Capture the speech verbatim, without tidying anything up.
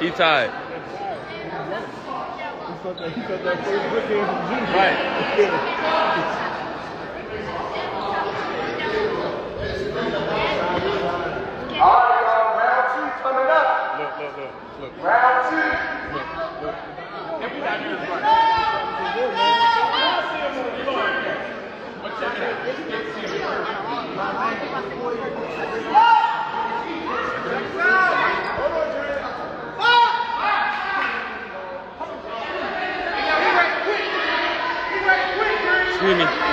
He tied. He cut that first brick in from June. Right. All right, y'all. Round two coming up. Look, look, look. look. Round two. Look, look. Everybody is right. Screaming.